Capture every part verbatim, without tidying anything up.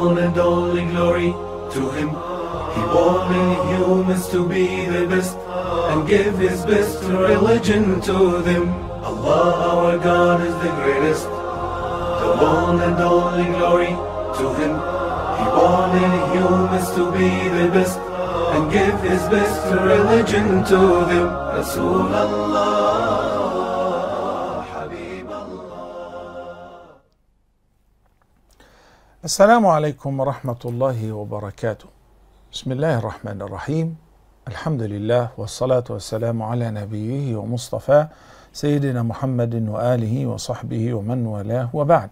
realm and all in glory to him. He wanted humans to be the best and give his best religion to them. Allah our God is the greatest, the one and all in glory to him. He wanted humans to be the best and give his best religion to them. Rasulullah. السلام عليكم ورحمة الله وبركاته. بسم الله الرحمن الرحيم. الحمد لله والصلاة والسلام على نبيه ومصطفى سيدنا محمد وآله وصحبه ومن والاه وبعد.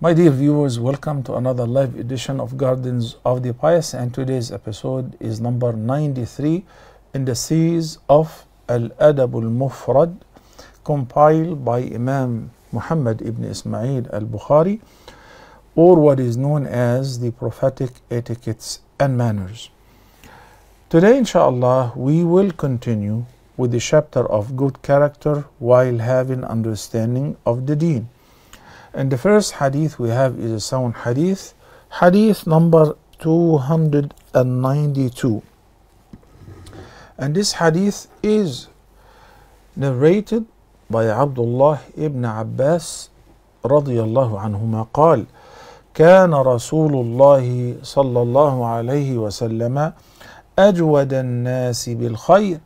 My dear viewers, welcome to another live edition of Gardens of the Pious, and today's episode is number ninety-three in the series of Al Adab Al Mufrad, compiled by Imam Muhammad ibn Ismail al-Bukhari, or what is known as the Prophetic Etiquettes and Manners. Today, inshallah, we will continue with the chapter of good character while having understanding of the deen. And the first hadith we have is a sound hadith, hadith number two hundred ninety-two. And this hadith is narrated by Abdullah ibn Abbas رضي الله عنهما قال: كان رسول الله صلى الله عليه وسلم أجود الناس بالخير،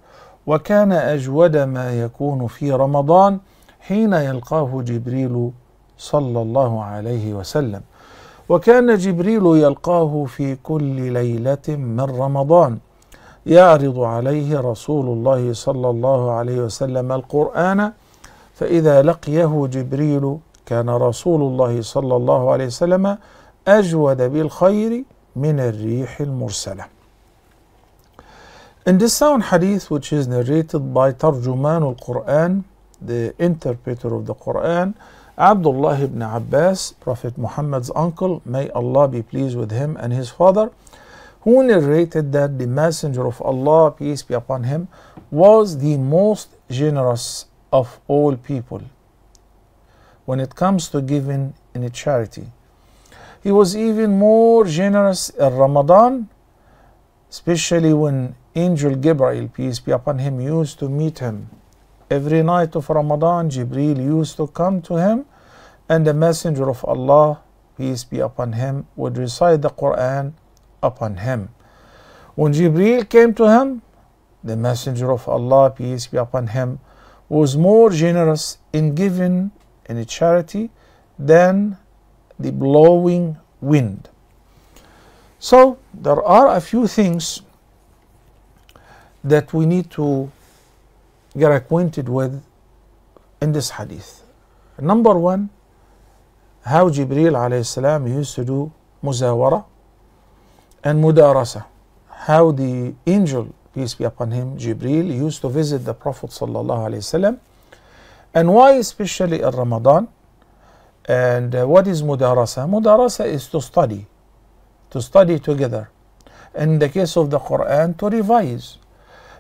وكان أجود ما يكون في رمضان حين يلقاه جبريل صلى الله عليه وسلم، وكان جبريل يلقاه في كل ليلة من رمضان، يعرض عليه رسول الله صلى الله عليه وسلم القرآن، فإذا لقيه جبريل كان رسول الله صلى الله عليه وسلم أجود بالخير من الريح المرسلة. In this sound hadith, which is narrated by Tarjuman al-Quran, the interpreter of the Quran, Abdullah ibn Abbas, Prophet Muhammad's uncle, may Allah be pleased with him and his father, who narrated that the Messenger of Allah, peace be upon him, was the most generous of all people when it comes to giving in a charity. He was even more generous in Ramadan, especially when Angel Gabriel, peace be upon him, used to meet him. Every night of Ramadan, Jibreel used to come to him, and the Messenger of Allah, peace be upon him, would recite the Quran upon him. When Jibreel came to him, the Messenger of Allah, peace be upon him, was more generous in giving in a charity than the blowing wind. So there are a few things that we need to get acquainted with in this hadith. Number one, how Jibreel alayhi salam used to do muzawara and mudarasa, how the angel, peace be upon him, Jibreel, used to visit the Prophet sallallahu alayhi salam, and why especially in Ramadan. And uh, what is mudarasa? Mudarasa is to study, to study together. In the case of the Quran, to revise,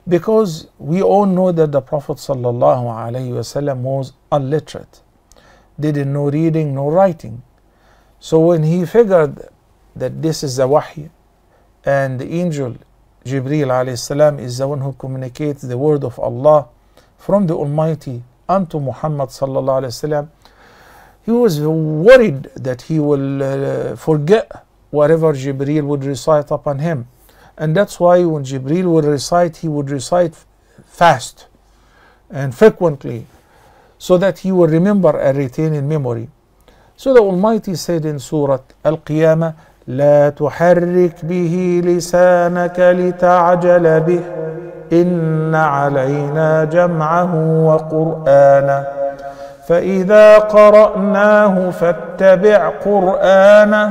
because we all know that the Prophet sallallahu alaihi wasallam was illiterate, didn't know reading, no writing. So when he figured that this is the wahy and the angel Jibreel alayhi salam is the one who communicates the word of Allah from the Almighty unto Muhammad sallallahu alayhi wasallam, he was worried that he will uh, forget whatever Jibreel would recite upon him. And that's why when Jibreel would recite, he would recite fast and frequently, so that he will remember and retain in memory. So the Almighty said in Surah Al-Qiyamah, لا تحرك به لسانك لتعجل به إن علينا جمعه وقرآنه فإذا قرأناه فاتبع قرآنه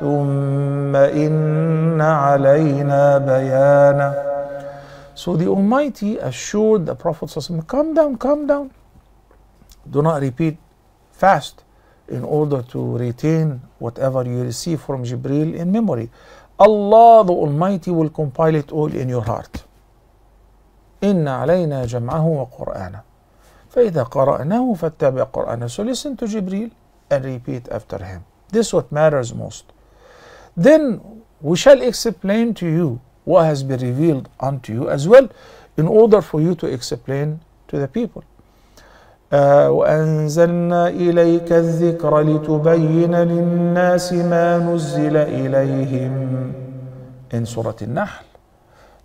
ثم إن علينا بيانه. So the Almighty assured the Prophet, calm down, calm down. Do not repeat fast in order to retain whatever you receive from Jibreel in memory. Allah the Almighty will compile it all in your heart. إن علينا جمعه وقرآنه فإذا قرأناه فاتبع قرآنه. So listen to Jibreel and repeat after him. This is what matters most. Then we shall explain to you what has been revealed unto you as well, in order for you to explain to the people. وأنزلنا إليك الذكر لتبين للناس ما نزل إليهم. In Surah Al-Nahl,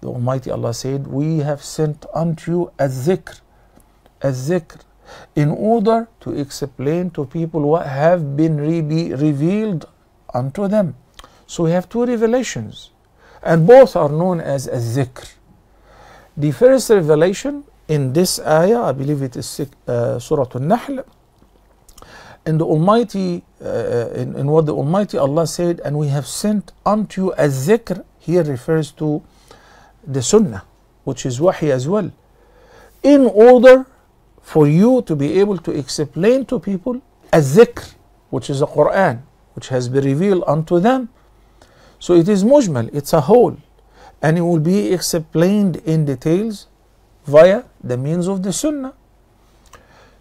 the Almighty Allah said, we have sent unto you al-Zikr, al-Zikr, in order to explain to people what have been re revealed unto them. So we have two revelations, and both are known as al-Zikr. The first revelation in this ayah, I believe it is uh, Surah Al-Nahl, and the Almighty, uh, in, in what the Almighty Allah said, and we have sent unto you al-Zikr, here refers to the Sunnah, which is Wahy as well, in order for you to be able to explain to people al-Zikr, which is the Quran, which has been revealed unto them. So it is Mujmal, it's a whole. And it will be explained in details via the means of the Sunnah,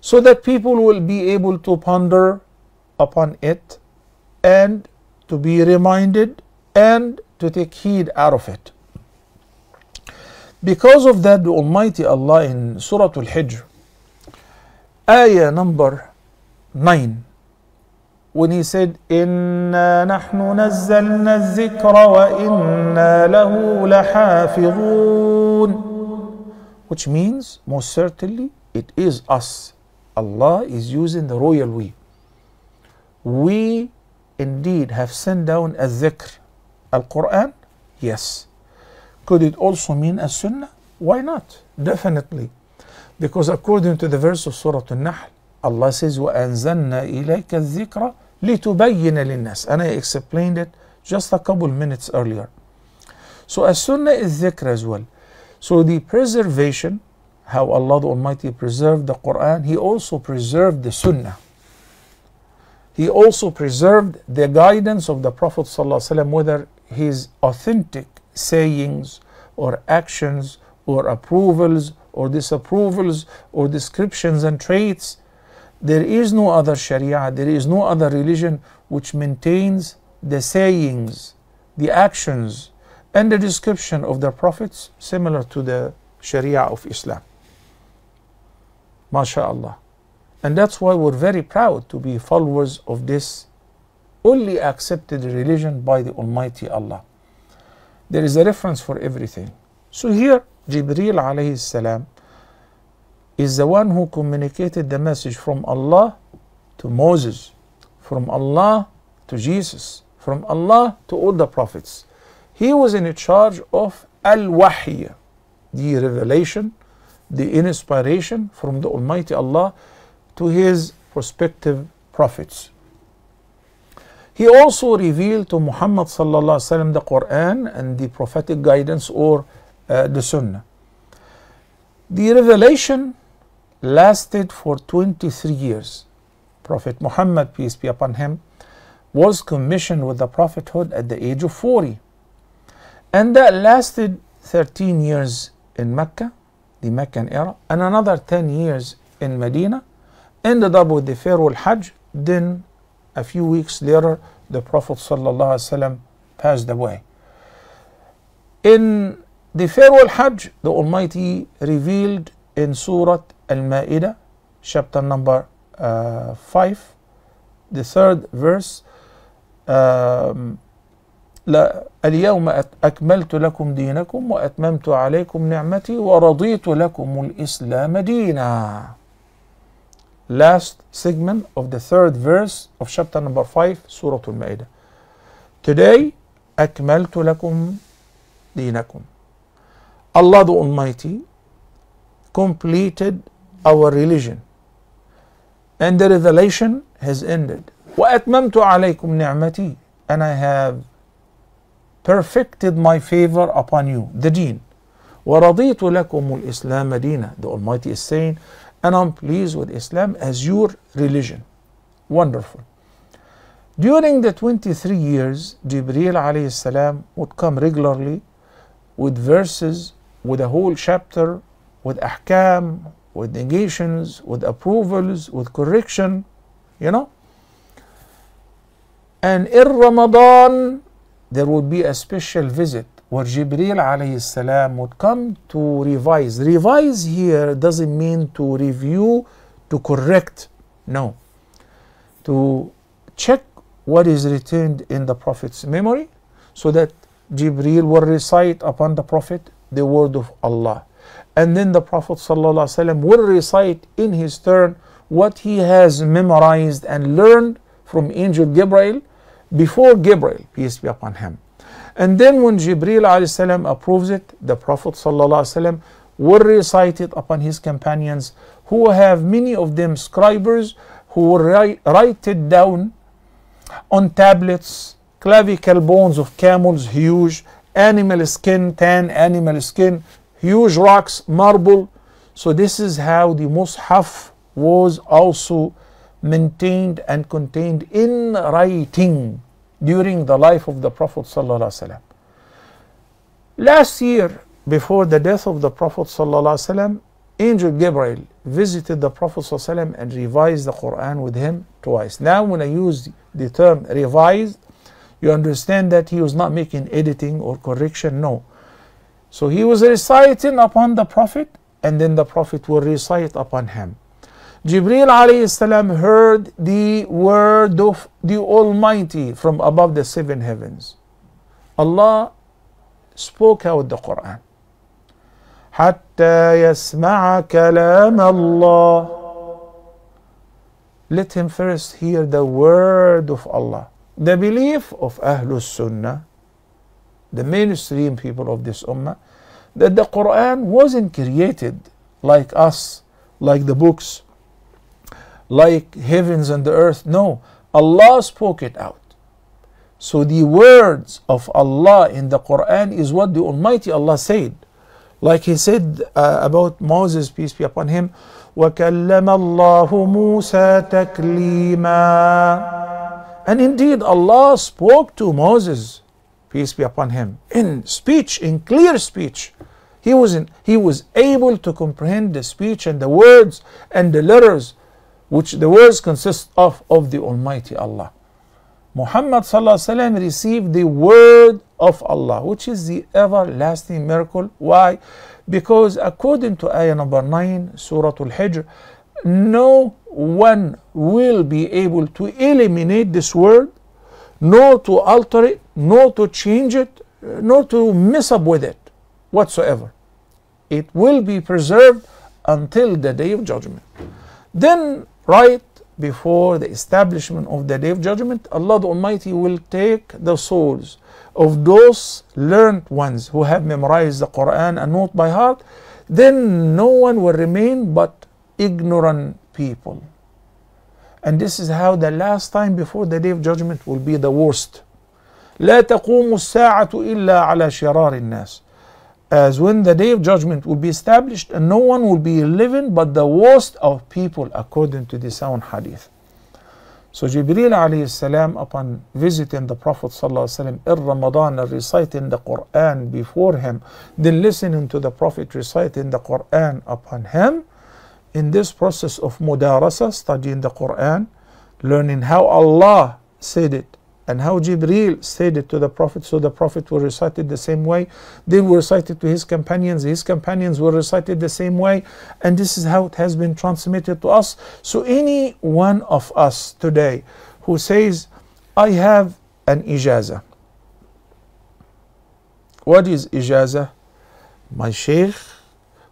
so that people will be able to ponder upon it and to be reminded and to take heed out of it. Because of that, the Almighty Allah in Surah Al Hijr, ayah number nine, when he said, إِنَّا نَحْنُ نَزَّلْنَا الذِّكْرَ وَإِنَّا لَهُ لَحَافِظُونَ, which means, most certainly, it is us. Allah is using the royal we. We indeed have sent down a dhikr. Al-Quran? Yes. Could it also mean a sunnah? Why not? Definitely. Because according to the verse of Surah Al-Nahl, Allah says, وَأَنزَلْنَا إِلَيْكَ الذِّكْرَ لِتُبَيِّنَ لِلنَّاسِ. And I explained it just a couple minutes earlier. So as sunnah is dhikr as well. So the preservation, how Allah the Almighty preserved the Quran, He also preserved the sunnah. He also preserved the guidance of the Prophet ﷺ, whether his authentic sayings or actions or approvals or disapprovals or descriptions and traits. There is no other sharia, there is no other religion which maintains the sayings, the actions, and the description of the prophets similar to the sharia of Islam. MashaAllah. And that's why we're very proud to be followers of this only accepted religion by the Almighty Allah. There is a reference for everything. So here, Jibreel alayhi salam is the one who communicated the message from Allah to Moses, from Allah to Jesus, from Allah to all the prophets. He was in charge of al-wahy, the revelation, the inspiration from the Almighty Allah to his prospective prophets. He also revealed to Muhammad sallallahu alaihi wasallam the Quran and the prophetic guidance or uh, the Sunnah. The revelation lasted for twenty-three years. Prophet Muhammad, peace be upon him, was commissioned with the prophethood at the age of forty, and that lasted thirteen years in Mecca, the Meccan era, and another ten years in Medina. Ended up with the farewell Hajj. Then a few weeks later, the Prophet ﷺ passed away. In the farewell Hajj, the Almighty revealed in Surah Al-Maidah, chapter number uh, five, the third verse, um, اليوم أكملت لكم دينكم وأتممت عليكم نعمتي ورضيت لكم الإسلام دينا. Last segment of the third verse of chapter number five, Surah Al-Maidah. Today, أكملت لكم دينكم. Allah the Almighty completed our religion, and the revelation has ended. وَأَتْمَمْتُ عَلَيْكُمْ نِعْمَتِي, and I have perfected my favor upon you, the deen. وَرَضِيتُ لَكُمُ الْإِسْلَامَ دِينًا. The Almighty is saying, and I'm pleased with Islam as your religion. Wonderful. During the twenty-three years, Jibreel alayhi salam would come regularly with verses, with a whole chapter, with ahkam, with negations, with approvals, with correction, you know. And in Ramadan, there would be a special visit where Jibreel alayhi salam would come to revise. Revise here doesn't mean to review, to correct, no. To check what is retained in the Prophet's memory, so that Jibreel will recite upon the Prophet the word of Allah. And then the Prophet ﷺ will recite in his turn what he has memorized and learned from Angel Gabriel before Gabriel, peace be upon him. And then when Jibreel ﷺ approves it, the Prophet ﷺ will recite it upon his companions, who have many of them scribers who will write, write it down on tablets, clavicle bones of camels, huge, animal skin, tan animal skin, huge rocks, marble. So this is how the Mus'haf was also maintained and contained in writing during the life of the Prophet ﷺ. Last year, before the death of the Prophet ﷺ, Angel Gabriel visited the Prophet ﷺ and revised the Quran with him twice. Now when I use the term revised, you understand that he was not making editing or correction, no. So he was reciting upon the Prophet, and then the Prophet will recite upon him. Jibreel alayhi salam heard the word of the Almighty from above the seven heavens. Allah spoke out the Quran. حَتَّى يَسْمَعَ كَلَامَ اللَّهِ. Let him first hear the word of Allah. The belief of Ahlul Sunnah, the mainstream people of this ummah, that the Quran wasn't created like us, like the books, like heavens and the earth. No, Allah spoke it out. So the words of Allah in the Quran is what the Almighty Allah said. Like he said uh, about Moses, peace be upon him, وَكَلَّمَ اللَّهُ مُوسَى تَكْلِيمًا. And indeed Allah spoke to Moses, peace be upon him, in speech, in clear speech. He was, in, he was able to comprehend the speech and the words and the letters, which the words consist of, of the Almighty Allah. Muhammad ﷺ received the word of Allah, which is the everlasting miracle. Why? Because according to ayah number nine, Surah Al Hijr, no one will be able to eliminate this word, nor to alter it, nor to change it, nor to mess up with it whatsoever. It will be preserved until the day of judgment. Then, right before the establishment of the day of judgment, Allah the Almighty will take the souls of those learned ones who have memorized the Quran and know it by heart. Then no one will remain but ignorant people. And this is how the last time before the day of judgment will be the worst. لا تقوم الساعة إلا على شرار الناس. As when the day of judgment will be established, and no one will be living but the worst of people, according to the sound hadith. So Jibreel alayhi salam, upon visiting the Prophet sallallahu alaihi wasallam in Ramadan and reciting the Quran before him, then listening to the Prophet reciting the Quran upon him, in this process of mudarasa, studying the Quran, learning how Allah said it and how Jibreel said it to the Prophet, so the Prophet will recite it the same way, they will recite it to his companions, his companions will recite it the same way, and this is how it has been transmitted to us. So any one of us today who says, I have an ijaza. What is ijaza? My sheikh,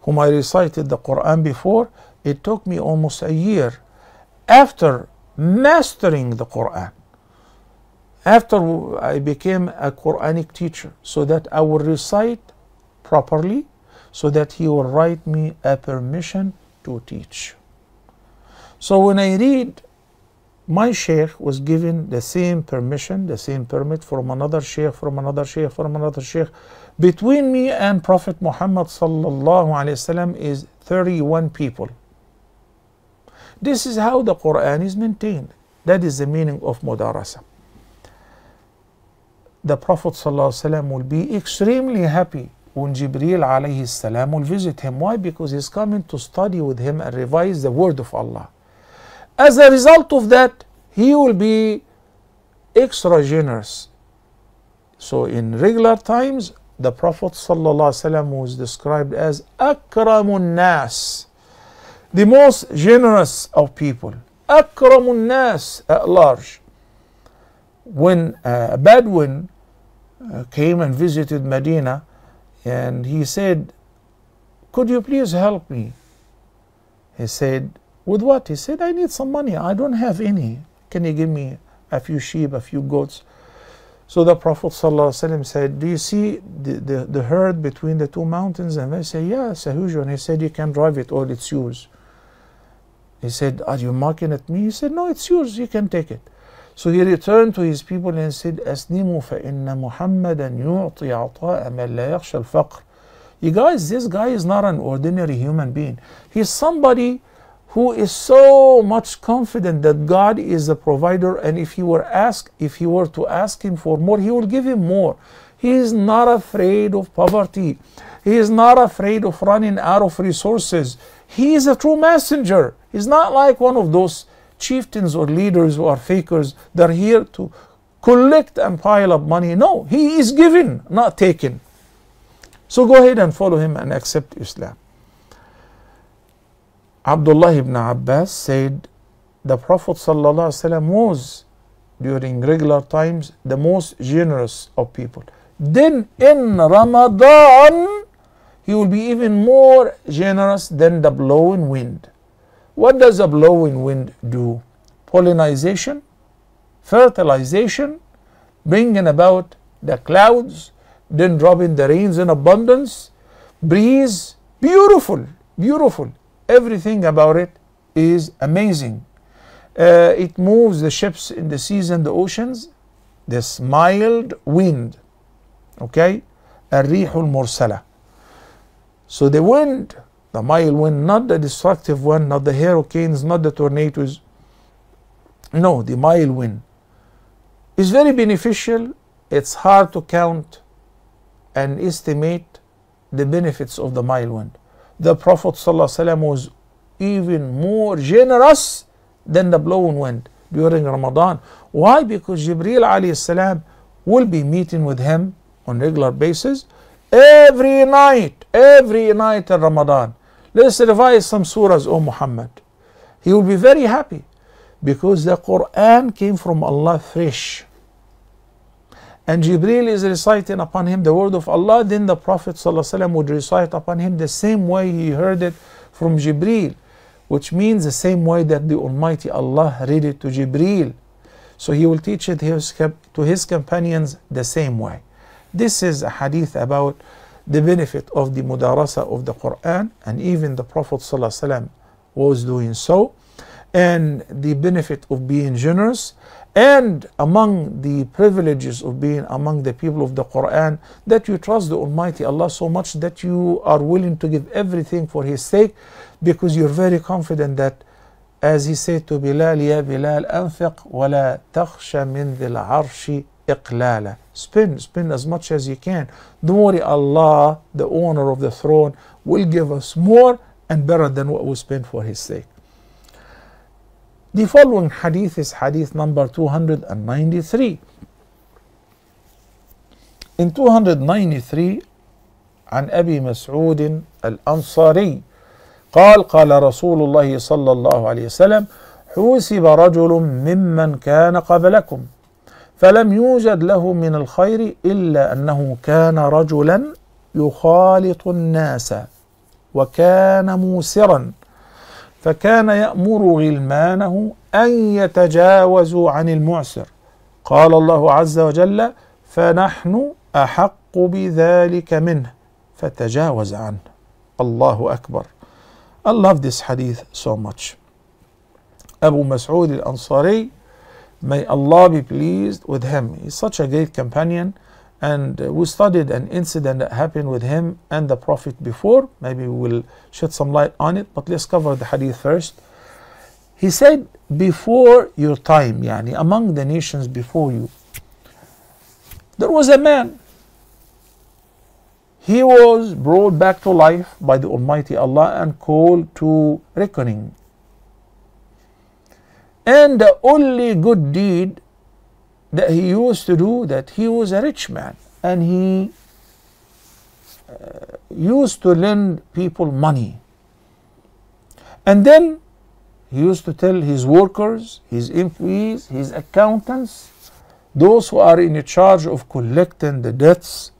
whom I recited the Quran before, it took me almost a year after mastering the Quran, after I became a Quranic teacher, so that I would recite properly, so that he will write me a permission to teach. So when I read, my sheikh was given the same permission, the same permit from another sheikh, from another sheikh, from another sheikh. Between me and Prophet Muhammad sallallahu alaihi wasallam is thirty-one people. This is how the Quran is maintained. That is the meaning of mudarasa. The Prophet ﷺ will be extremely happy when Jibreel alayhi salam will visit him. Why? Because he's coming to study with him and revise the word of Allah. As a result of that, he will be extra generous So in regular times, the Prophet ﷺ was described as Akramun Nas, the most generous of people. Akramun Nas at large. When uh, a Bedouin uh, came and visited Medina, and he said, "Could you please help me?" He said, "With what?" He said, "I need some money. I don't have any. Can you give me a few sheep, a few goats?" So the Prophet ﷺ said, "Do you see the, the, the herd between the two mountains?" And they said, "Yes, as usual." And he said, "You can drive it, all it's yours." He said, "Are you mocking at me?" He said, "No, it's yours. You can take it." So he returned to his people and said, "Aslimu fa inna Muhammadan yu'ti ata'a man la yakhsha al-faqr." You guys, this guy is not an ordinary human being. He's somebody who is so much confident that God is the provider, and if he were asked, if he were to ask him for more, he will give him more. He is not afraid of poverty. He is not afraid of running out of resources. He is a true messenger. He's not like one of those chieftains or leaders who are fakers. They're here to collect and pile up money. No, he is given, not taken. So go ahead and follow him and accept Islam. Abdullah ibn Abbas said, the Prophet ﷺ was, during regular times, the most generous of people. Then in Ramadan, he will be even more generous than the blowing wind. What does a blowing wind do? Pollinization, fertilization, bringing about the clouds, then dropping the rains in abundance, breeze, beautiful, beautiful. Everything about it is amazing. Uh, it moves the ships in the seas and the oceans, this mild wind, okay? Al-Rihul Mursala. So the wind, the mild wind, not the destructive one, not the hurricanes, not the tornadoes. No, the mild wind is very beneficial. It's hard to count and estimate the benefits of the mild wind. The Prophet ﷺ was even more generous than the blowing wind during Ramadan. Why? Because Jibreel alayhi salam will be meeting with him on a regular basis every night, every night in Ramadan. Let's revise some surahs, O Muhammad. He will be very happy because the Quran came from Allah fresh. And Jibreel is reciting upon him the word of Allah, then the Prophet ﷺ would recite upon him the same way he heard it from Jibreel, which means the same way that the Almighty Allah read it to Jibreel. So he will teach it his, to his companions the same way. This is a hadith about the benefit of the mudarasa of the Quran, and even the Prophet ﷺ was doing so, and the benefit of being generous. And among the privileges of being among the people of the Quran, that you trust the Almighty Allah so much that you are willing to give everything for His sake, because you're very confident that, as He said to Bilal, "Ya Bilal, anfiq wa la takhsha min dhil arshi iqlala." Spend, spend as much as you can. Don't worry, Allah, the owner of the throne, will give us more and better than what we spend for His sake. The following hadith is hadith number two hundred ninety-three. In two hundred ninety-three, عن أبي مسعود الأنصاري قال قال رسول الله صلى الله عليه وسلم: حوسب رجل ممن كان قبلكم فلم يوجد له من الخير إلا أنه كان رجلا يخالط الناس وكان موسرا فكان يأمر غلمانه أن يتجاوزوا عن المعسر. قال الله عز وجل: فنحن أحق بذلك منه فتجاوز عنه. الله أكبر. I love this hadith so much. Abu Masud al-Ansari, may Allah be pleased with him. He's such a great companion, and we studied an incident that happened with him and the Prophet before. Maybe we will shed some light on it, but let's cover the hadith first. He said, before your time, yani among the nations before you, there was a man. He was brought back to life by the Almighty Allah and called to reckoning. And the only good deed that he used to do, that he was a rich man and he uh, used to lend people money. And then he used to tell his workers, his employees, his accountants, those who are in charge of collecting the debts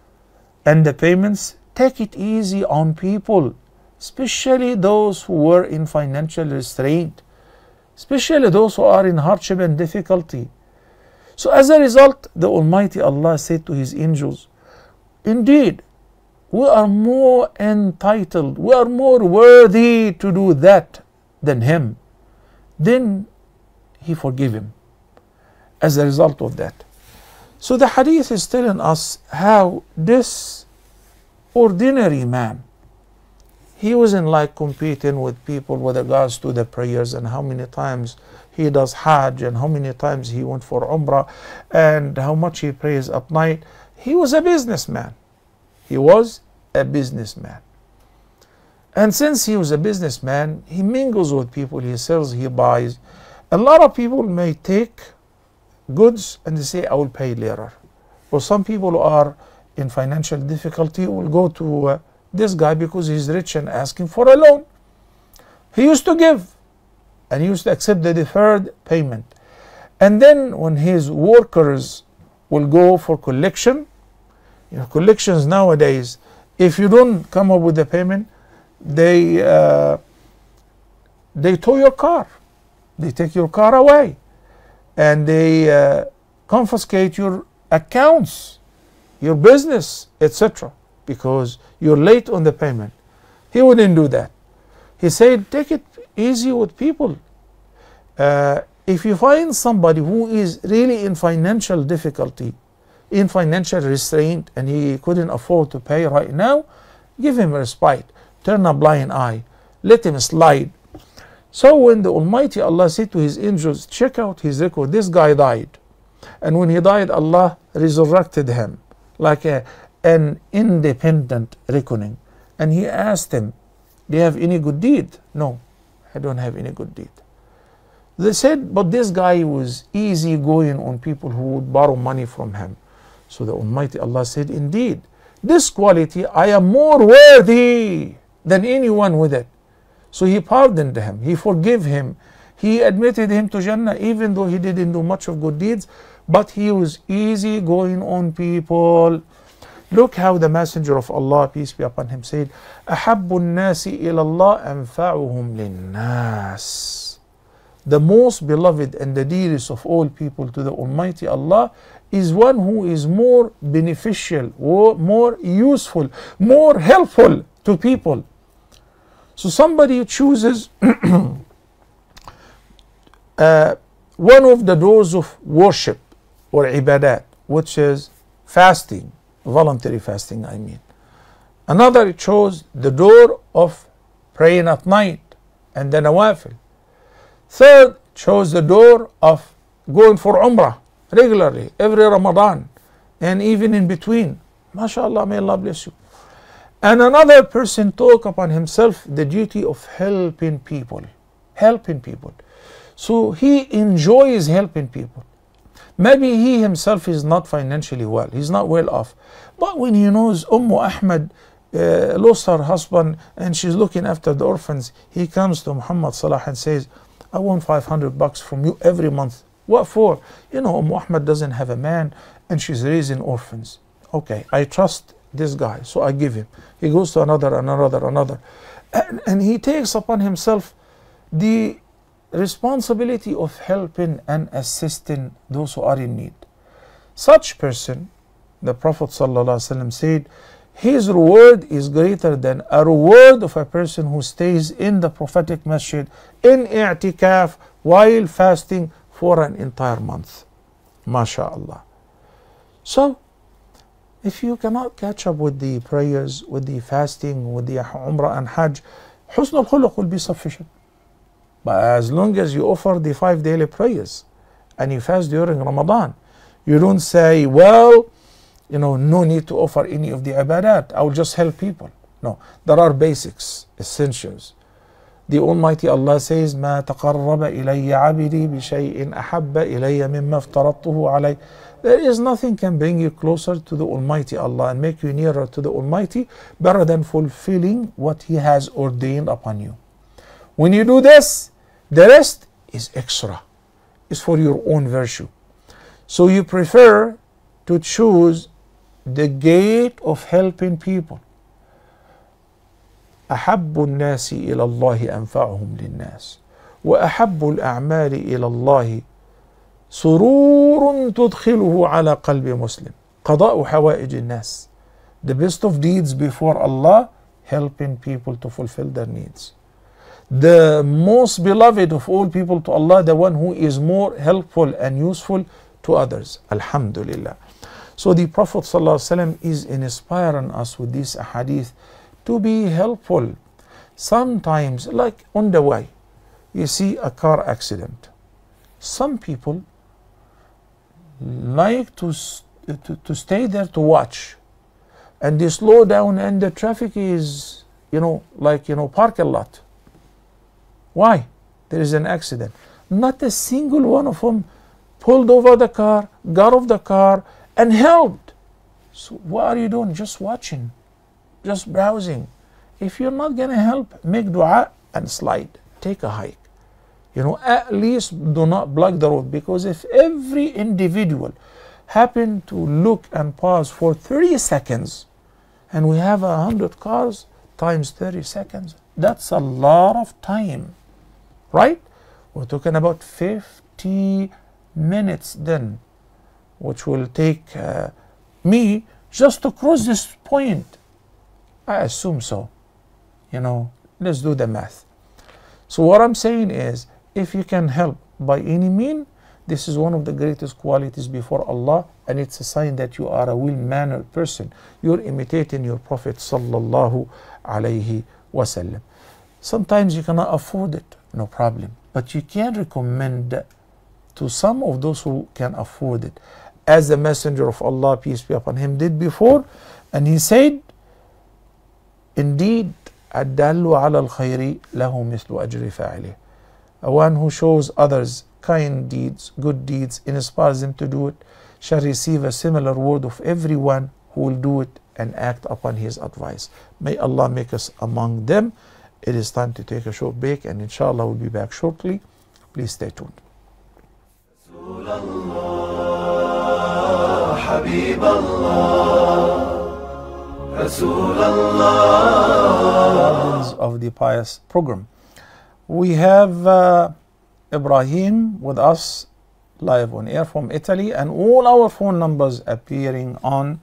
and the payments, take it easy on people, especially those who were in financial restraint, especially those who are in hardship and difficulty. So as a result, the Almighty Allah said to his angels, indeed, we are more entitled, we are more worthy to do that than him. Then he forgave him as a result of that. So the hadith is telling us how this ordinary man, he wasn't like competing with people with regards to the prayers and how many times he does Hajj and how many times he went for Umrah and how much he prays at night. He was a businessman. He was a businessman. And since he was a businessman, he mingles with people, he sells, he buys. A lot of people may take goods and they say, I will pay later. Or some people who are in financial difficulty will go to uh, this guy because he's rich and ask him for a loan. He used to give and he used to accept the deferred payment. And then when his workers will go for collection, you know, collections nowadays, if you don't come up with the payment, They uh, they tow your car, they take your car away, and they uh, confiscate your accounts, your business, et cetera, because you're late on the payment. He wouldn't do that. He said, take it easy with people. Uh, if you find somebody who is really in financial difficulty, in financial restraint, and he couldn't afford to pay right now, give him a respite. Turn a blind eye, let him slide. So when the Almighty Allah said to his angels, check out his record, this guy died. And when he died, Allah resurrected him like a, an independent reckoning. And he asked him, do you have any good deed? No, I don't have any good deed. They said, but this guy was easy going on people who would borrow money from him. So the Almighty Allah said, indeed, this quality I am more worthy than anyone with it. So he pardoned him, he forgave him, he admitted him to Jannah, even though he didn't do much of good deeds, but he was easy going on people. Look how the Messenger of Allah, peace be upon him, said, أَحَبُّ النَّاسِ إِلَى اللَّهِ أَنْفَعُهُمْ لِلنَّاسِ. The most beloved and the dearest of all people to the Almighty Allah is one who is more beneficial, or more useful, more helpful to people. So somebody chooses uh, one of the doors of worship or ibadat, which is fasting, voluntary fasting I mean. Another chose the door of praying at night and the nawafil. Third chose the door of going for Umrah regularly, every Ramadan and even in between. MashaAllah, may Allah bless you. And another person took upon himself the duty of helping people, helping people. So he enjoys helping people. Maybe he himself is not financially well, he's not well off. But when he knows Ummu Ahmed uh, lost her husband and she's looking after the orphans, he comes to Muhammad Salah and says, I want five hundred bucks from you every month. What for? You know, Ummu Ahmed doesn't have a man and she's raising orphans. Okay, I trust this guy, so I give him. He goes to another, another, another. And, and he takes upon himself the responsibility of helping and assisting those who are in need. Such person, the Prophet ﷺ said, his reward is greater than a reward of a person who stays in the prophetic masjid in i'tikaf while fasting for an entire month. MashaAllah. So, if you cannot catch up with the prayers, with the fasting, with the Umrah and Hajj, Husn al-Khuluq will be sufficient. But as long as you offer the five daily prayers and you fast during Ramadan, you don't say, well, you know, no need to offer any of the ibadat, I will just help people. No, there are basics, essentials. The Almighty Allah says, مَا تَقَرَّبَ إِلَيَّ عَبِدِي بِشَيْءٍ أَحَبَّ إِلَيَّ مِمَّا افْتَرَضْتُهُ عَلَيْهِ. There is nothing can bring you closer to the Almighty Allah and make you nearer to the Almighty better than fulfilling what He has ordained upon you. When you do this, the rest is extra. It's for your own virtue. So you prefer to choose the gate of helping people. أحب الناس إلى الله أنفعهم للناس وأحب الأعمال إلى الله سرور تدخله على قلب مسلم قضاء حوائج الناس. The best of deeds before Allah, helping people to fulfill their needs. The most beloved of all people to Allah, the one who is more helpful and useful to others. Alhamdulillah. So the Prophet ﷺ is inspiring us with this hadith to be helpful. Sometimes, like on the way, you see a car accident. Some people like to, to, to stay there to watch, and they slow down, and the traffic is, you know, like, you know, park a lot. Why? There is an accident. Not a single one of them pulled over the car, got off the car, and helped. So what are you doing? Just watching, just browsing. If you're not going to help, make dua and slide. Take a hike. You know, at least do not block the road, because if every individual happened to look and pause for thirty seconds, and we have a hundred cars times thirty seconds, that's a lot of time, right? We're talking about fifty minutes then, which will take uh, me just to cross this point. I assume so. You know, let's do the math. So what I'm saying is, if you can help by any mean, this is one of the greatest qualities before Allah, and it's a sign that you are a well-mannered person. You're imitating your Prophet sallallahu alayhi wasallam. Sometimes you cannot afford it, no problem, but you can recommend to some of those who can afford it, as the Messenger of Allah, peace be upon him, did before, and he said, indeed, الدال على الخير له مثل أجر فاعله. One who shows others kind deeds, good deeds, inspires them to do it, shall receive a similar word of everyone who will do it and act upon his advice. May Allah make us among them. It is time to take a short break, and inshallah we'll be back shortly. Please stay tuned. Of the pious program, we have uh, Ibrahim with us live on air from Italy, and all our phone numbers appearing on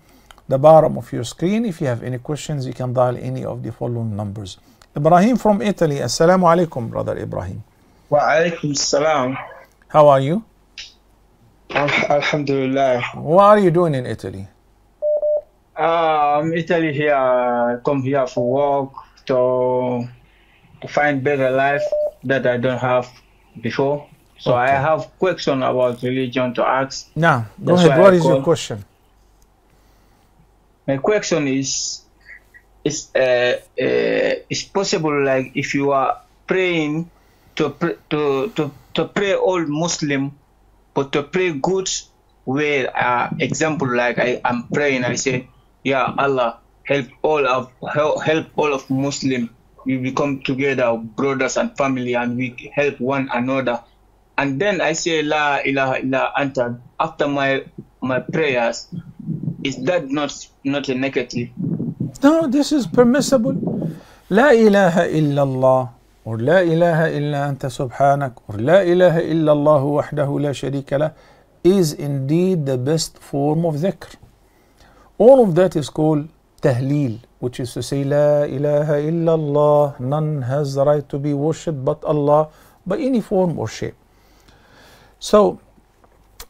the bottom of your screen. If you have any questions, you can dial any of the following numbers. Ibrahim from Italy. Assalamu alaikum, brother Ibrahim. Wa alaikum salam. How are you? Alhamdulillah. What are you doing in Italy? Uh, I'm Italy here. I come here for work to, to find better life that I don't have before. So okay. I have question about religion to ask. Now, go ahead. What I is call. your question? My question is: is uh, uh, is possible, like, if you are praying to pr to to to pray all Muslim, but to pray good way? Uh, example, like I am praying, I say, yeah, Allah, help all of help, help all of Muslim. We become together, brothers and family, and we help one another. And then I say, La ilaha illa anta, after my my prayers. Is that not not a negative? No, this is permissible. La ilaha illallah, or La ilaha illa anta subhanak, or La ilaha illallah wahdahu la sharika lah, is indeed the best form of dhikr. All of that is called tahleel, which is to say, La ilaha illallah, none has the right to be worshipped but Allah, by any form or shape. So,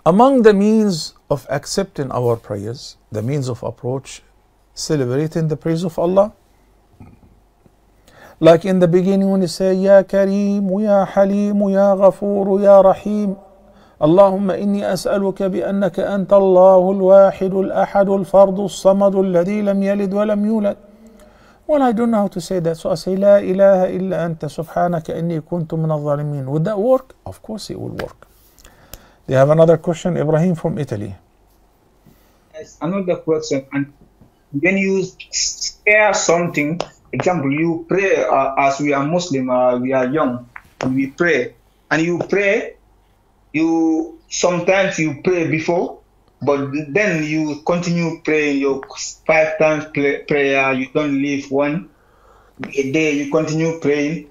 among the means of accepting our prayers, the means of approach, celebrating the praise of Allah. Like in the beginning when you say, Ya Kareem, Ya Halim, Ya Ghafoor, Ya Rahim, اللهم إني أسألك بأنك أنت الله الواحد الأحد الفرد الصمد الذي لم يلد ولم يولد. Well, I don't know how to say that, so I say لا إله إلا أنت سبحانك إني كنت من الظالمين. Would that work? Of course it will work. They have another question, Ibrahim from Italy. as another person and when you share something, example, you pray uh, as we are Muslim, uh, we are young, and we pray. And you pray, you sometimes you pray before, but then you continue praying your five times prayer, you don't leave one a day, you continue praying.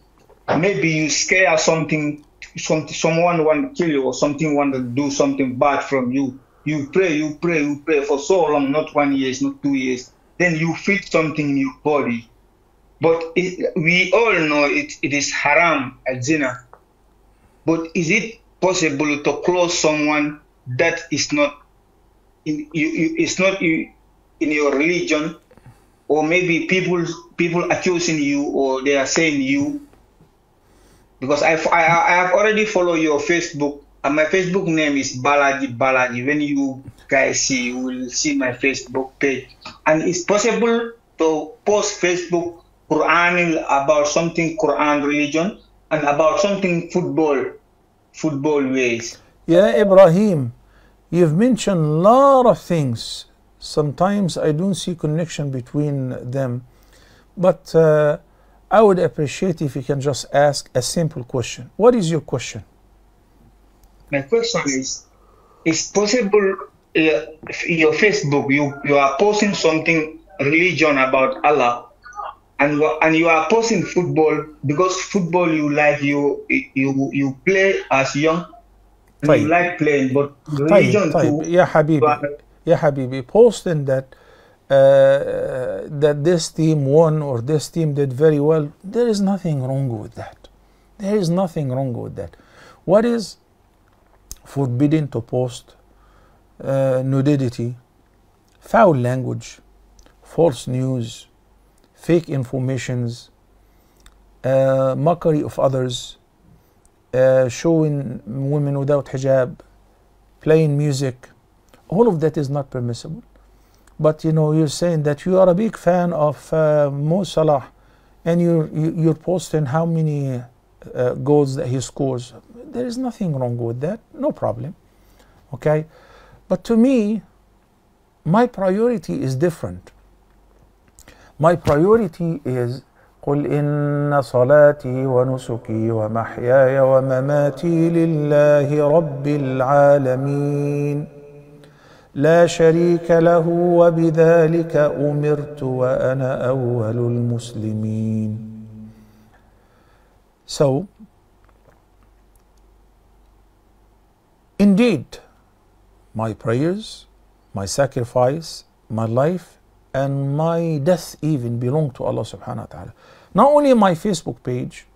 Maybe you scare something, some, someone want to kill you or something want to do something bad from you. You pray, you pray, you pray for so long, not one year, not two years. Then you feel something in your body. But it, we all know it, it is haram, zina. But is it possible to close someone that is not in, you, you, it's not you, in your religion, or maybe people people accusing you or they are saying you? Because I, I, I have already followed your Facebook, and my Facebook name is Balaji Balaji. When you guys see, you will see my Facebook page. And it's possible to post Facebook Quran about something Quran religion and about something football, football ways. Yeah, Ibrahim, you've mentioned a lot of things. Sometimes I don't see connection between them, but uh, I would appreciate if you can just ask a simple question. What is your question? My question is: Is possible uh, your Facebook? You you are posting something religion about Allah. And, and you are posting football because football you like, you you you play as young and طيب. You like playing, but religion طيب. طيب. too. Yeah, Habibi. Yeah, Habibi. Posting that uh, that this team won or this team did very well, there is nothing wrong with that. There is nothing wrong with that. What is forbidden to post? Uh, nudity, foul language, false news, fake informations, uh, mockery of others, uh, showing women without hijab, playing music, all of that is not permissible. But you know, you're saying that you are a big fan of uh, Mo Salah, and you're, you're posting how many uh, goals that he scores. There is nothing wrong with that, no problem, okay? But to me, my priority is different. My priority is قل إن صلاتي ونسكي ومحياي ومماتي لله رب العالمين لا شريك له وبذلك أمرت وأنا أول المسلمين. So, indeed, my prayers, my sacrifice, my life, and my death even belong to Allah subhanahu wa ta'ala. Not only my Facebook page,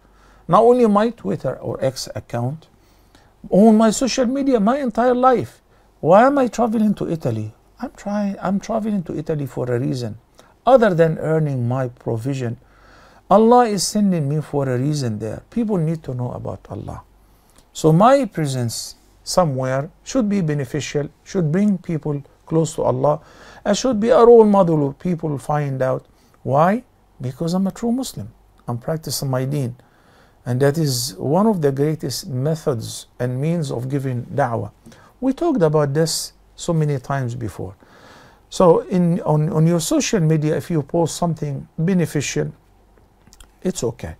not only my Twitter or X account, on my social media, my entire life. Why am I traveling to Italy? I'm trying, I'm traveling to Italy for a reason, other than earning my provision. Allah is sending me for a reason there. People need to know about Allah. So my presence somewhere should be beneficial, should bring people close to Allah. I should be a role model of people find out. Why? Because I'm a true Muslim. I'm practicing my deen. And that is one of the greatest methods and means of giving da'wah. We talked about this so many times before. So in on, on your social media, if you post something beneficial, it's okay.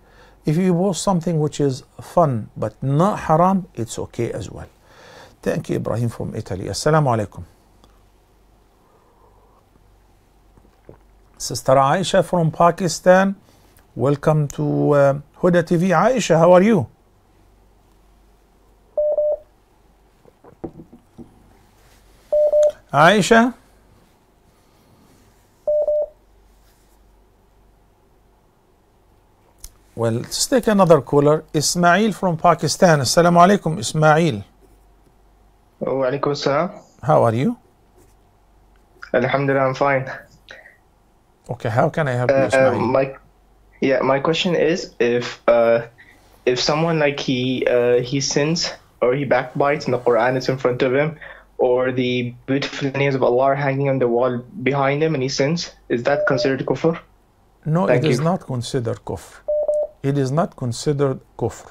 If you post something which is fun but not haram, it's okay as well. Thank you, Ibrahim from Italy. Assalamu alaikum. Sister Aisha from Pakistan, welcome to uh, Huda T V. Aisha, how are you? Aisha? Well, let's take another caller. Ismail from Pakistan. Assalamu alaikum, Ismail. Wa alaikum assalam. How are you? Alhamdulillah, I'm fine. Okay, how can I help you, Ismail? Uh, my, yeah, my question is if uh, if someone like he uh, he sins or he backbites and the Quran is in front of him, or the beautiful names of Allah are hanging on the wall behind him and he sins, is that considered kufr? No, Thank it you. is not considered kufr. It is not considered kufr.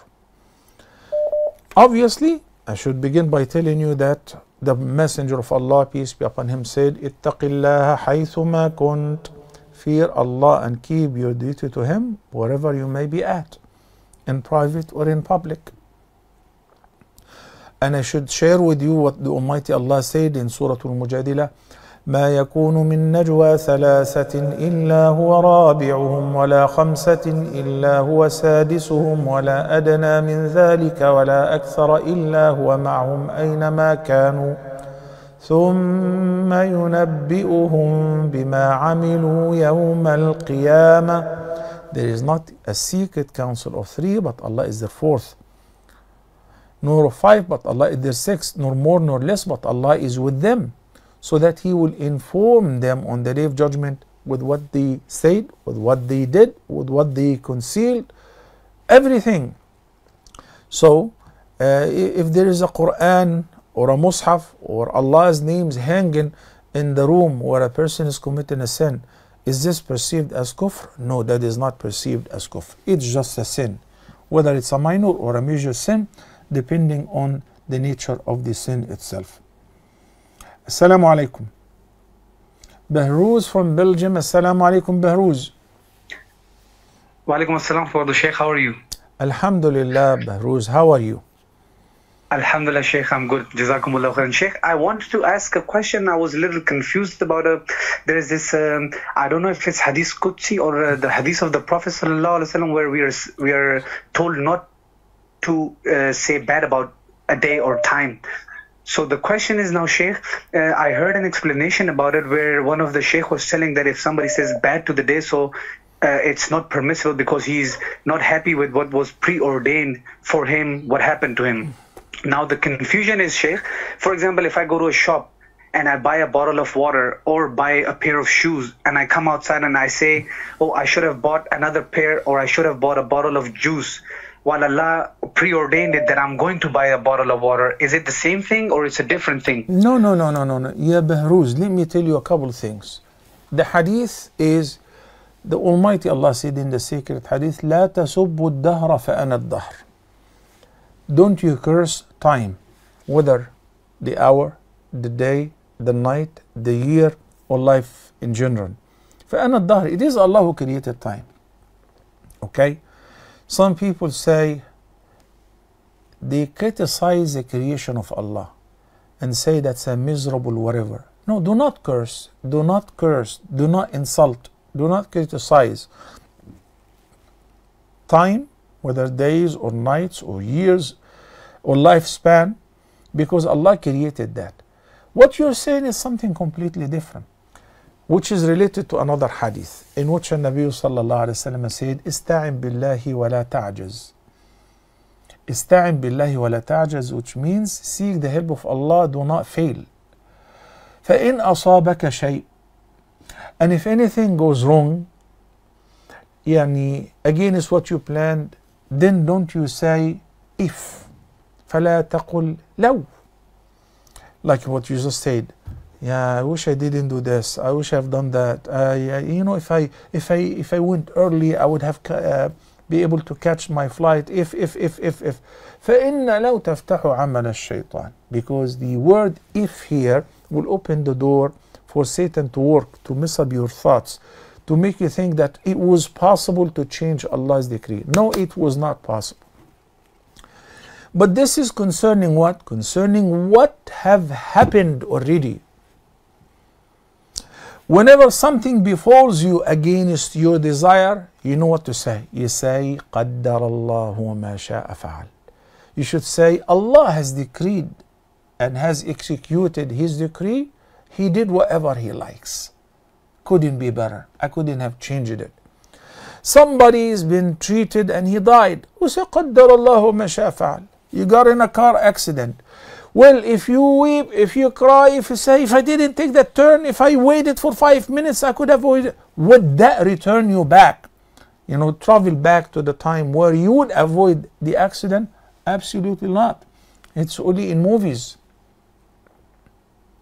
Obviously, I should begin by telling you that The Messenger of Allah, peace be upon him, said, Ittaqillaha haythuma kunt. Fear Allah and keep your duty to him wherever you may be at, in private or in public. And I should share with you what the Almighty Allah said in Surah Al-Mujadila, ما يكون من نجوى ثلاثة إلا هو رابعهم ولا خمسة إلا هو سادسهم ولا أدنى من ذلك ولا أكثر إلا هو معهم أينما كانوا ثم ينبئهم بما عملوا يوم القيامة. There is not a secret council of three, but Allah is their fourth. Nor of five, but Allah is their sixth. Nor more, nor less, but Allah is with them, so that he will inform them on the day of judgment with what they said, with what they did, with what they concealed, everything. So, uh, if there is a Quran or a Mus'haf or Allah's names hanging in the room where a person is committing a sin, is this perceived as kufr? No, that is not perceived as kufr. It's just a sin, whether it's a minor or a major sin, depending on the nature of the sin itself. Assalamu alaikum. Behruz from Belgium. Assalamu alaikum, Behruz. Wa alaikum assalam, Fadl Shaykh. How are you? Alhamdulillah, Behruz. How are you? Alhamdulillah, Shaykh. I'm good. Jazakumullah khairan. Shaykh, I wanted to ask a question. I was a little confused about a, there is this, um, I don't know if it's Hadith Qudsi or uh, the Hadith of the Prophet Sallallahu Alaihi Wasallam, where we are, we are told not to uh, say bad about a day or time. So the question is now, Sheikh, uh, I heard an explanation about it where one of the Sheikh was telling that if somebody says bad to the day, so uh, it's not permissible because he's not happy with what was preordained for him, what happened to him. Now the confusion is, Sheikh, for example, if I go to a shop and I buy a bottle of water or buy a pair of shoes and I come outside and I say, oh, I should have bought another pair or I should have bought a bottle of juice, while Allah preordained it that I'm going to buy a bottle of water. Is it the same thing or it's a different thing? No, no, no, no, no, no. Ya Behruz, let me tell you a couple of things. The hadith is, the Almighty Allah said in the sacred hadith, لا تسبوا الدهر فأنا الدهر. Don't you curse time, whether the hour, the day, the night, the year, or life in general. فأنا الدهر, it is Allah who created time. Okay? Some people say they criticize the creation of Allah and say that's a miserable whatever. No, do not curse, do not curse, do not insult, do not criticize. Time, whether days or nights or years or lifespan, because Allah created that. What you're saying is something completely different, which is related to another hadith in which the Nabi sallallahu alayhi wa sallam said, Ista'in billahi wa la ta'jaz. Ista'in billahi wa la ta'jaz, which means seek the help of Allah, do not fail. فَإِنْ أَصَابَكَ شَيْءٍ, and if anything goes wrong, يعني again is what you planned, then don't you say if. فَلَا تَقُلْ لَوْ. Like what you just said. Yeah, I wish I didn't do this. I wish I've done that. Uh, you know, if I if I if I went early, I would have uh, be able to catch my flight. If if if if if. فَإِنَّ لَوْ تَفْتَحُ عَمَلَ الشَّيْطَانِ. Because the word if here will open the door for Satan to work, to mess up your thoughts, to make you think that it was possible to change Allah's decree. No, it was not possible. But this is concerning what? Concerning what have happened already. Whenever something befalls you against your desire, you know what to say. You say, قَدَّرَ اللَّهُ وَمَا شَاءَ فَعَلْ. You should say, Allah has decreed and has executed His decree. He did whatever He likes. Couldn't be better. I couldn't have changed it. Somebody has been treated and he died. You say, قَدَّرَ اللَّهُ وَمَا شَاءَ فَعَلْ. You got in a car accident. Well, if you weep, if you cry, if you say, if I didn't take that turn, if I waited for five minutes, I could have avoided. Would that return you back? You know, travel back to the time where you would avoid the accident? Absolutely not. It's only in movies,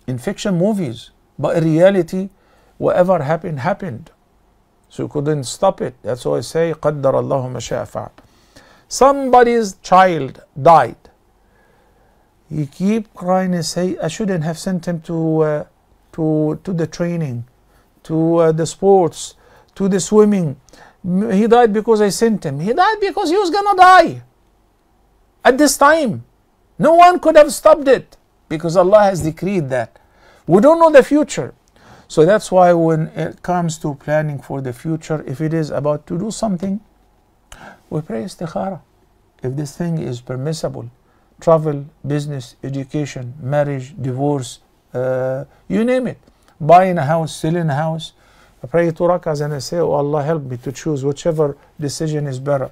in fiction movies. But in reality, whatever happened, happened. So you couldn't stop it. That's why I say, قَدَّرَ اللَّهُ مَا شَاءَ فَعَلَ. Somebody's child died. you keep crying and say, I shouldn't have sent him to uh, to to the training, to uh, the sports, to the swimming. He died because I sent him. He died because he was gonna die. At this time, no one could have stopped it because Allah has decreed that. We don't know the future. So that's why when it comes to planning for the future, if it is about to do something, we pray istikhara. If this thing is permissible, travel, business, education, marriage, divorce, uh, you name it, buying a house, selling a house, I pray two rakahs and I say, oh Allah, help me to choose whichever decision is better.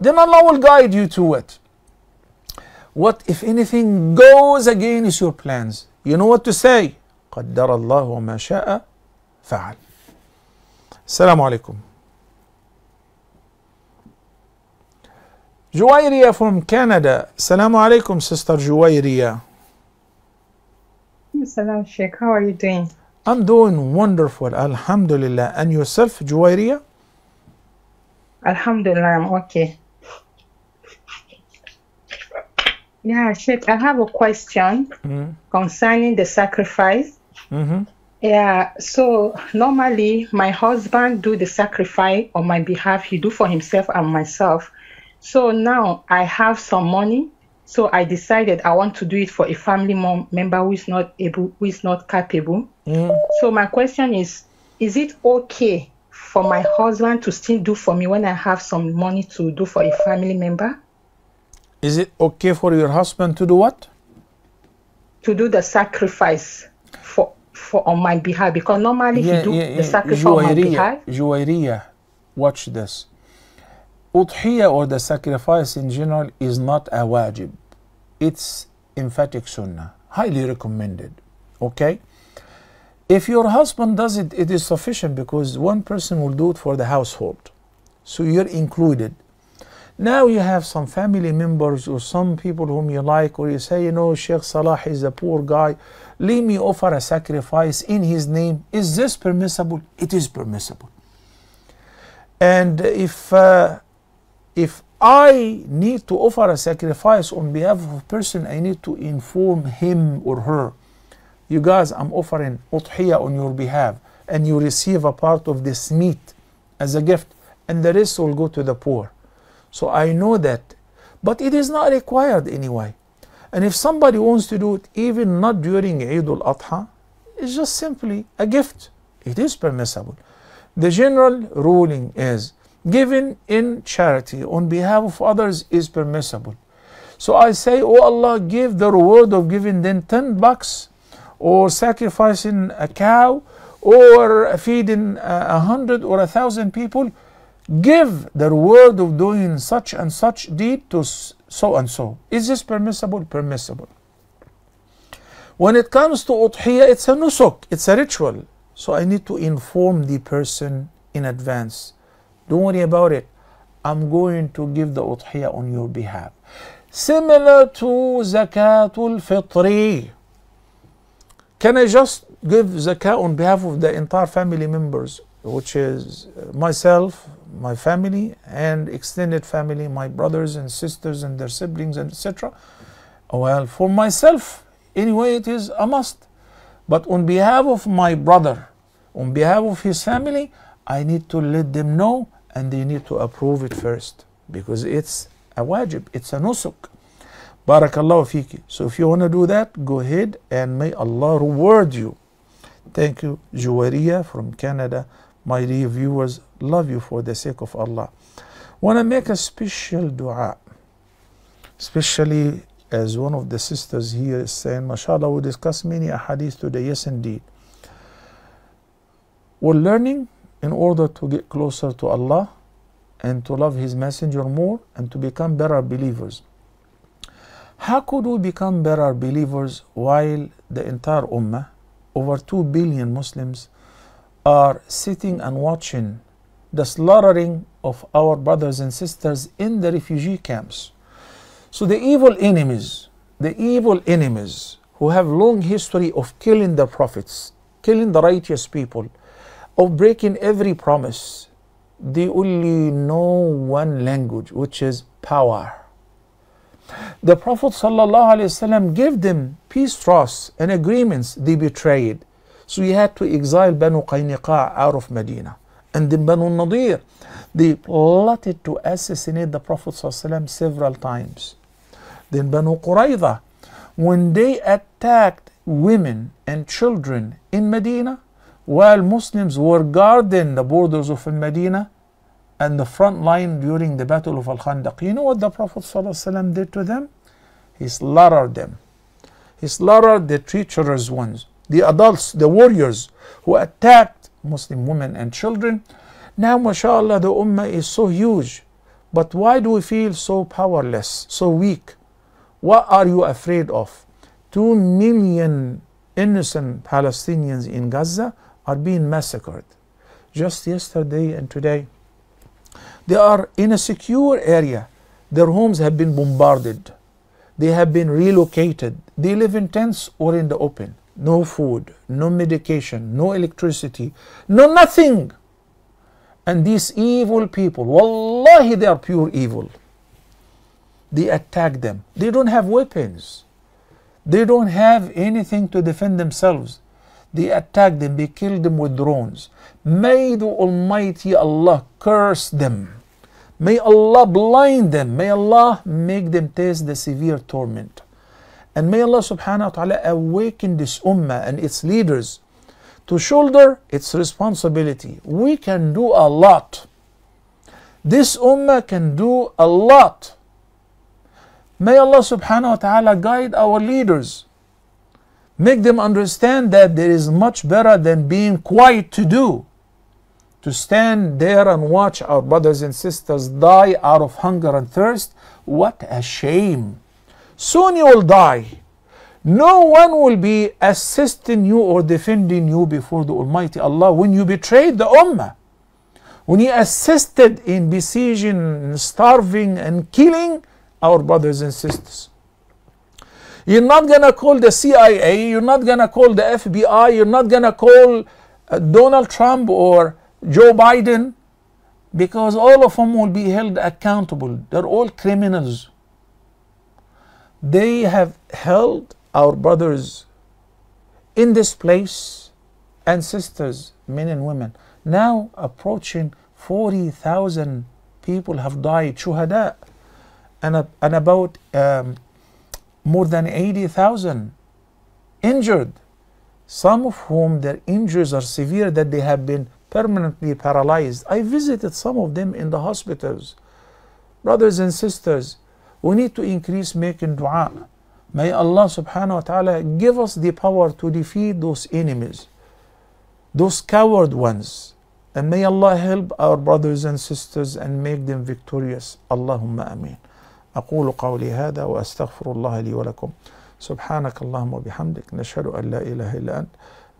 Then Allah will guide you to it. What if anything goes against your plans? You know what to say. قدر الله ما شاء فعل. السلام عليكم. Juwairia from Canada. Assalamu alaikum, Sister Juwairia. Salam Sheikh, how are you doing? I'm doing wonderful, alhamdulillah. And yourself, Juwairia? Alhamdulillah, I'm okay. Yeah, Sheikh, I have a question mm. concerning the sacrifice. Mm-hmm. Yeah, so normally my husband do the sacrifice on my behalf. He do for himself and myself. So now I have some money, so I decided I want to do it for a family member who is not able, who is not capable. Mm. So my question is, is it okay for my husband to still do for me when I have some money to do for a family member? Is it okay for your husband to do what? To do the sacrifice for, for on my behalf, because normally yeah, he do yeah, the sacrifice yeah. on my behalf. Juwairia, watch this. Udhiyya, or the sacrifice in general, is not a wajib. It's emphatic sunnah, highly recommended. Okay? If your husband does it, it is sufficient because one person will do it for the household. So you're included. Now you have some family members or some people whom you like, or you say, you know, Sheikh Salah is a poor guy. Let me offer a sacrifice in his name. Is this permissible? It is permissible. And if... Uh, If I need to offer a sacrifice on behalf of a person, I need to inform him or her. You guys, I'm offering udhiyya on your behalf, and you receive a part of this meat as a gift, and the rest will go to the poor. So I know that. But it is not required anyway. And if somebody wants to do it, even not during Eid al-Adha, it's just simply a gift. It is permissible. The general ruling is, giving in charity on behalf of others is permissible. So I say, oh Allah, give the reward of giving them ten bucks, or sacrificing a cow, or feeding a hundred or a thousand people. Give the reward of doing such and such deed to so and so. Is this permissible? Permissible. When it comes to udhiyya, it's a nusuk, it's a ritual. So I need to inform the person in advance. Don't worry about it. I'm going to give the udhiyya on your behalf. Similar to zakatul fitri. Can I just give zakah on behalf of the entire family members, which is myself, my family, and extended family, my brothers and sisters and their siblings, and et cetera? Well, for myself, anyway, it is a must. But on behalf of my brother, on behalf of his family, I need to let them know, and they need to approve it first, because it's a wajib, it's a nusuk. Barakallahu feeki. So if you want to do that, go ahead, and may Allah reward you. Thank you, Juwairia from Canada. My dear viewers, love you for the sake of Allah. Want to make a special dua, especially as one of the sisters here is saying, mashallah, we discuss many ahadith today. Yes, indeed. We're learning in order to get closer to Allah and to love His Messenger more and to become better believers. How could we become better believers while the entire Ummah, over two billion Muslims, are sitting and watching the slaughtering of our brothers and sisters in the refugee camps? So the evil enemies, the evil enemies who have long history of killing the prophets, killing the righteous people, of breaking every promise, they only know one language, which is power. The Prophet ﷺ gave them peace trusts and agreements they betrayed. So he had to exile Banu Qaynuqa out of Medina. And then Banu Nadir, they plotted to assassinate the Prophet ﷺ several times. Then Banu Qurayza, when they attacked women and children in Medina, while Muslims were guarding the borders of Medina and the front line during the Battle of Al-Khandaq, you know what the Prophet ﷺ did to them? He slaughtered them. He slaughtered the treacherous ones, the adults, the warriors who attacked Muslim women and children. Now, mashallah, the ummah is so huge. But why do we feel so powerless, so weak? What are you afraid of? Two million innocent Palestinians in Gaza are being massacred. Just yesterday and today, they are in a secure area. Their homes have been bombarded. They have been relocated. They live in tents or in the open. No food, no medication, no electricity, no nothing. And these evil people, wallahi, they are pure evil. They attack them. They don't have weapons. They don't have anything to defend themselves. They attack them. They kill them with drones. May the Almighty Allah curse them. May Allah blind them. May Allah make them taste the severe torment. And may Allah subhanahu wa ta'ala awaken this ummah and its leaders to shoulder its responsibility. We can do a lot. This ummah can do a lot. May Allah subhanahu wa ta'ala guide our leaders. Make them understand that there is much better than being quiet to do. To stand there and watch our brothers and sisters die out of hunger and thirst. What a shame. Soon you will die. No one will be assisting you or defending you before the Almighty Allah when you betrayed the ummah. When you assisted in besieging, starving and killing our brothers and sisters. You're not gonna call the C I A, you're not gonna call the F B I, you're not gonna call uh, Donald Trump or Joe Biden, because all of them will be held accountable. They're all criminals. They have held our brothers in this place and sisters, men and women. Now approaching forty thousand people have died, shuhada. And, and about um, more than eighty thousand injured, some of whom their injuries are severe that they have been permanently paralyzed. I visited some of them in the hospitals. Brothers and sisters, we need to increase making dua. May Allah subhanahu wa ta'ala give us the power to defeat those enemies, those coward ones. And may Allah help our brothers and sisters and make them victorious. Allahumma ameen. أقول قولي هذا وأستغفر الله لي ولكم سبحانك اللهم وبحمدك نشهد أن لا إله إلا أنت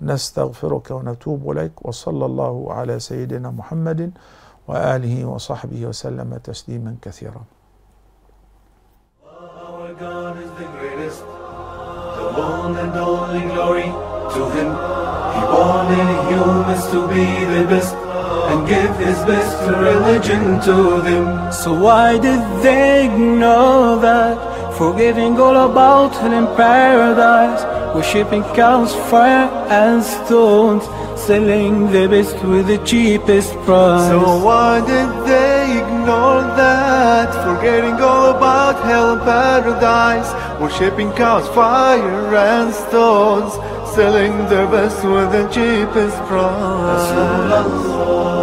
نستغفرك ونتوب إليك وصلى الله على سيدنا محمد وآله وصحبه وسلم تسليما كثيرا. Our God is the greatest, the one and only glory to Him. He wanted humans to be the best and give His best religion to them. So why did they ignore that? Forgetting all about it in paradise, worshipping cows, fire and stones, selling the best with the cheapest price. So why did they ignore that? Forgetting all about hell and paradise, worshipping cows, fire and stones, selling their best with the cheapest price.